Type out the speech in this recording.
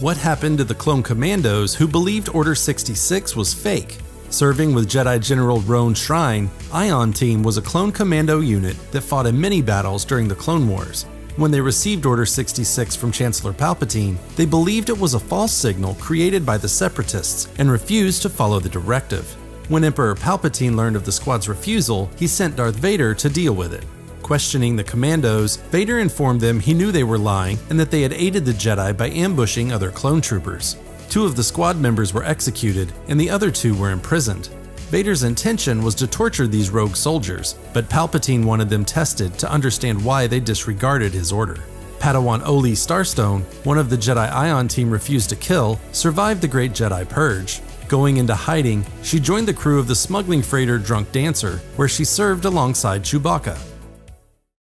What happened to the clone commandos who believed Order 66 was fake? Serving with Jedi General Roan Shryne, Ion Team was a clone commando unit that fought in many battles during the Clone Wars. When they received Order 66 from Chancellor Palpatine, they believed it was a false signal created by the Separatists and refused to follow the directive. When Emperor Palpatine learned of the squad's refusal, he sent Darth Vader to deal with it. Questioning the commandos, Vader informed them he knew they were lying and that they had aided the Jedi by ambushing other clone troopers. 2 of the squad members were executed, and the other 2 were imprisoned. Vader's intention was to torture these rogue soldiers, but Palpatine wanted them tested to understand why they disregarded his order. Padawan Olee Starstone, one of the Jedi Ion Team refused to kill, survived the Great Jedi Purge. Going into hiding, she joined the crew of the smuggling freighter Drunk Dancer, where she served alongside Chewbacca.